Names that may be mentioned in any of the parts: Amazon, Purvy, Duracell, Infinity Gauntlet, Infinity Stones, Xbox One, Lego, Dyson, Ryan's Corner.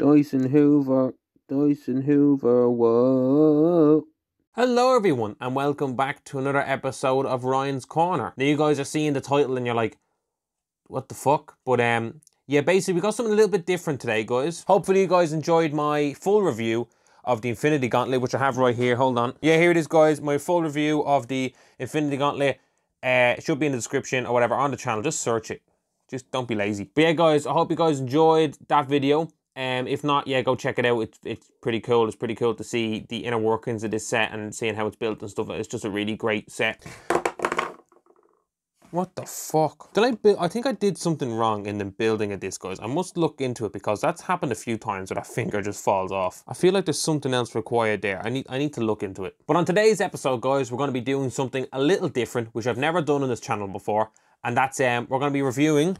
Dyson Hoover, whoa. Hello everyone and welcome back to another episode of Ryan's Corner. Now you guys are seeing the title and you're like, what the fuck? But yeah, basically we got something a little bit different today, guys. Hopefully you guys enjoyed my full review of the Infinity Gauntlet, which I have right here, hold on. Yeah, here it is guys, my full review of the Infinity Gauntlet. It should be in the description or whatever on the channel, just search it. Just don't be lazy. But yeah guys, I hope you guys enjoyed that video. If not, yeah, go check it out. It's pretty cool. It's pretty cool to see the inner workings of this set and seeing how it's built and stuff. It's just a really great set. What the fuck? Did I build? I think I did something wrong in the building of this, guys. I must look into it because that's happened a few times where that finger just falls off. I feel like there's something else required there. I need to look into it. But on today's episode, guys, we're going to be doing something a little different, which I've never done on this channel before, and that's we're going to be reviewing.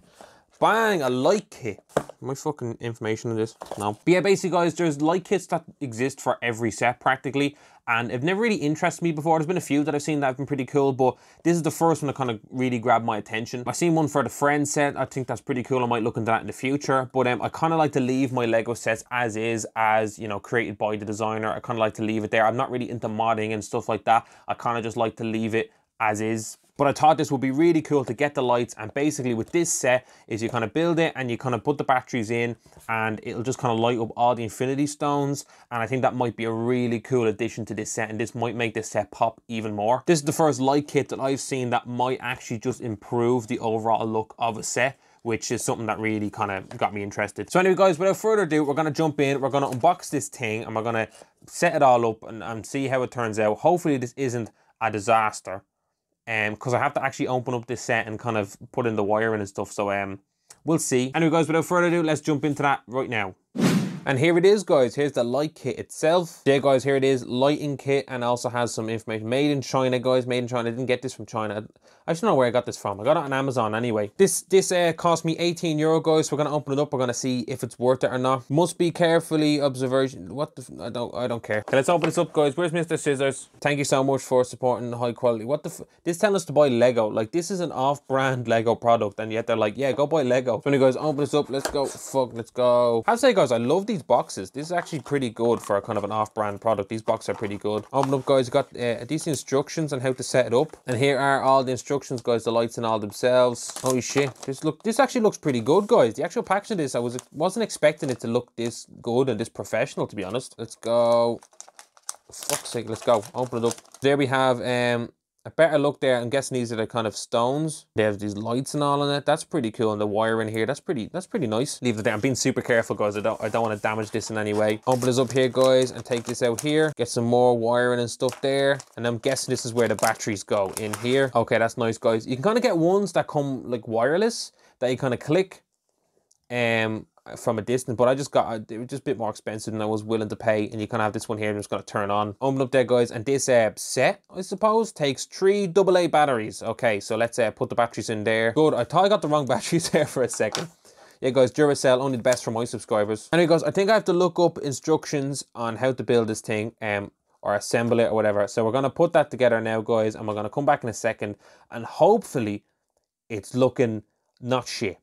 Bang, a light kit. My fucking information on this? No. But yeah, basically guys, there's light kits that exist for every set practically, and it never really interested me before. There's been a few that I've seen that have been pretty cool, but this is the first one that kind of really grabbed my attention. I've seen one for the Friends set. I think that's pretty cool. I might look into that in the future, but I kind of like to leave my Lego sets as is, as, you know, created by the designer. I kind of like to leave it there. I'm not really into modding and stuff like that. I kind of just like to leave it as is. But I thought this would be really cool to get the lights, and basically with this set is you kind of build it and you kind of put the batteries in and it'll just kind of light up all the Infinity Stones, and I think that might be a really cool addition to this set, and this might make this set pop even more. This is the first light kit that I've seen that might actually just improve the overall look of a set, which is something that really kind of got me interested. So anyway guys, without further ado, we're gonna jump in, we're gonna unbox this thing and we're gonna set it all up and see how it turns out. Hopefully this isn't a disaster. Because I have to actually open up this set and kind of put in the wiring and stuff, so we'll see. Anyway guys, without further ado, let's jump into that right now. And here it is guys, here's the light kit itself. Yeah guys, here it is, lighting kit, and also has some information. Made in China guys, made in China. I didn't get this from China. I just don't know where I got this from. I got it on Amazon anyway. This cost me 18 euro guys, so we're gonna open it up, we're gonna see if it's worth it or not. Must be carefully observation. What the f, I don't care. Okay, let's open this up guys. Where's Mr. Scissors? Thank you so much for supporting high quality. What the f, this telling us to buy Lego. Like, this is an off-brand Lego product and yet they're like, yeah, go buy Lego. So anyway guys, open this up, let's go. Fuck, let's go. I have to say guys, I love these boxes. This is actually pretty good for a kind of an off-brand product. These boxes are pretty good. Open up guys, got these instructions on how to set it up, and here are all the instructions guys, the lights and all themselves. Holy shit, this actually looks pretty good guys. The actual package of this, I wasn't expecting it to look this good and this professional, to be honest. Let's go. For fuck's sake, let's go. Open it up. There we have a better look there. I'm guessing these are the kind of stones. They have these lights and all on it. That's pretty cool. And the wire in here, that's pretty nice. Leave it there. I'm being super careful guys. I don't want to damage this in any way. Open this up here guys and take this out here. Get some more wiring and stuff there. And I'm guessing this is where the batteries go in here. Okay, that's nice guys. You can kind of get ones that come like wireless that you kind of click from a distance, but I just got, it was just a bit more expensive than I was willing to pay, and you kind of have this one here. I'm just going to turn on, open up there guys, and this set I suppose takes 3 AA batteries. Okay, so let's put the batteries in there. Good, I thought I got the wrong batteries there for a second. Yeah guys, Duracell, only the best for my subscribers. Anyway guys, I think I have to look up instructions on how to build this thing or assemble it or whatever, so we're going to put that together now guys, and we're going to come back in a second and hopefully it's looking not shit.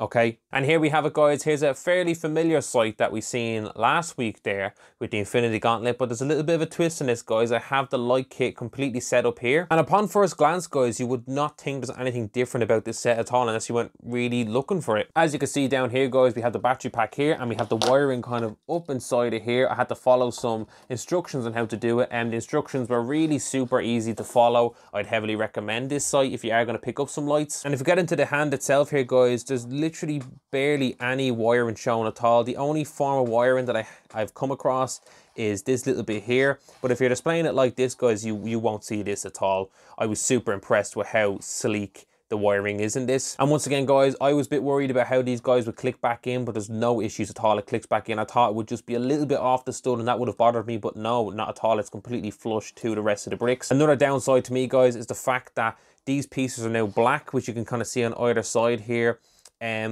Okay, and here we have it guys. Here's a fairly familiar sight that we seen last week there with the Infinity Gauntlet, but there's a little bit of a twist in this guys. I have the light kit completely set up here, and upon first glance guys, you would not think there's anything different about this set at all unless you went really looking for it. As you can see down here guys, we have the battery pack here and we have the wiring kind of up inside of here. I had to follow some instructions on how to do it, and the instructions were really super easy to follow. I'd heavily recommend this site if you are going to pick up some lights. And if you get into the hand itself here guys, there's literally barely any wiring shown at all. The only form of wiring that I've come across is this little bit here, but if you're displaying it like this guys, you won't see this at all. I was super impressed with how sleek the wiring is in this. And once again guys, I was a bit worried about how these guys would click back in, but there's no issues at all. It clicks back in. I thought it would just be a little bit off the stud and that would have bothered me, but no, not at all. It's completely flush to the rest of the bricks. Another downside to me guys is the fact that these pieces are now black, which you can kind of see on either side here.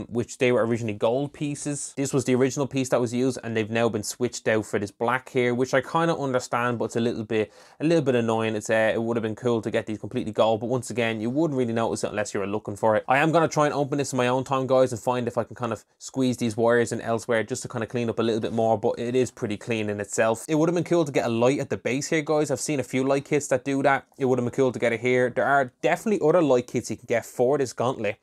which they were originally gold pieces. This was the original piece that was used, and they've now been switched out for this black here, which I kind of understand, but it's a little bit annoying. It's it would have been cool to get these completely gold, but once again, you wouldn't really notice it unless you're looking for it. I am going to try and open this in my own time, guys, and find if I can kind of squeeze these wires in elsewhere just to kind of clean up a little bit more, but it is pretty clean in itself. It would have been cool to get a light at the base here, guys. I've seen a few light kits that do that. It would have been cool to get it here. There are definitely other light kits you can get for this gauntlet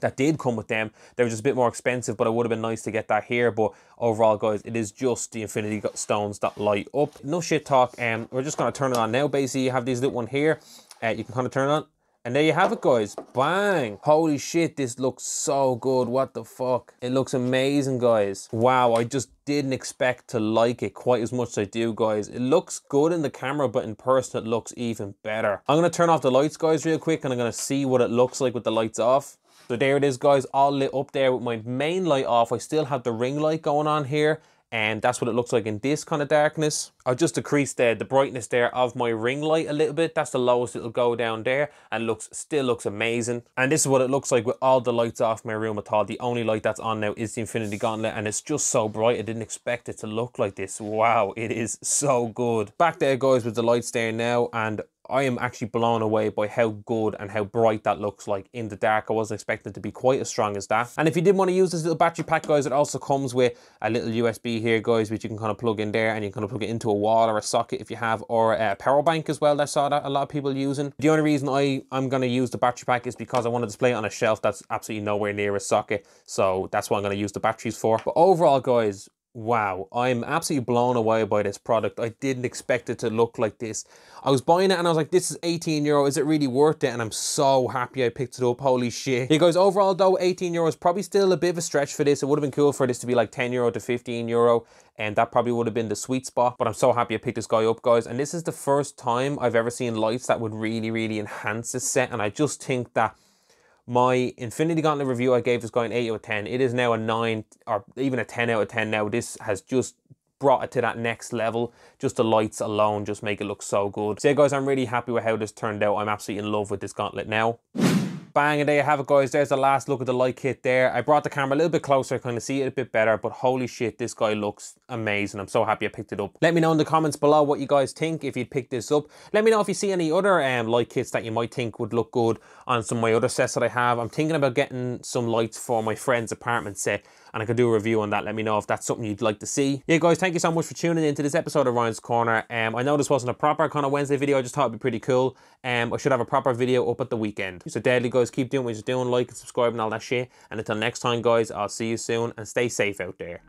that did come with them. They were just a bit more expensive, but it would have been nice to get that here. But overall, guys, it is just the Infinity Stones that light up. No shit talk, and we're just gonna turn it on now. Basically, you have this little one here, you can kind of turn it on, and there you have it, guys. Bang! Holy shit, this looks so good. What the fuck? It looks amazing, guys. Wow, I just didn't expect to like it quite as much as I do, guys. It looks good in the camera, but in person, it looks even better. I'm gonna turn off the lights, guys, real quick, and I'm gonna see what it looks like with the lights off. So there it is, guys, all lit up there with my main light off. I still have the ring light going on here, and that's what it looks like in this kind of darkness. I've just decreased the brightness there of my ring light a little bit. That's the lowest it'll go down there, and still looks amazing. And this is what it looks like with all the lights off my room at all. The only light that's on now is the Infinity Gauntlet, and it's just so bright. I didn't expect it to look like this. Wow, it is so good. Back there, guys, with the lights there now, and I am actually blown away by how good and how bright that looks like in the dark. I wasn't expecting it to be quite as strong as that. And if you did want to use this little battery pack, guys, it also comes with a little USB here, guys, which you can kind of plug in there, and you can kind of plug it into a wall or a socket if you have, or a power bank as well. I saw that a lot of people using. The only reason I'm going to use the battery pack is because I want to display it on a shelf that's absolutely nowhere near a socket. So that's what I'm going to use the batteries for. But overall, guys, wow, I'm absolutely blown away by this product. I didn't expect it to look like this. I was buying it and I was like, this is €18, is it really worth it? And I'm so happy I picked it up. Holy shit. You guys, overall though, €18 probably still a bit of a stretch for this. It would have been cool for this to be like €10 to €15, and that probably would have been the sweet spot. But I'm so happy I picked this guy up, guys, and this is the first time I've ever seen lights that would really enhance this set. And I just think that my Infinity Gauntlet review, I gave this guy an 8 out of 10. It is now a 9 or even a 10 out of 10 now. This has just brought it to that next level. Just the lights alone just make it look so good. So yeah, guys, I'm really happy with how this turned out. I'm absolutely in love with this gauntlet now. Bang, and there you have it, guys. There's the last look at the light kit there. I brought the camera a little bit closer, kind of see it a bit better, but holy shit, this guy looks amazing. I'm so happy I picked it up. Let me know in the comments below what you guys think if you'd pick this up. Let me know if you see any other light kits that you might think would look good on some of my other sets that I have. I'm thinking about getting some lights for my friend's apartment set, and I could do a review on that. Let me know if that's something you'd like to see. Yeah, guys, thank you so much for tuning in to this episode of Ryan's Corner. I know this wasn't a proper kind of Wednesday video. I just thought it'd be pretty cool. I should have a proper video up at the weekend. So deadly, guys, keep doing what you're doing, like and subscribe and all that shit. And until next time, guys, I'll see you soon, and stay safe out there.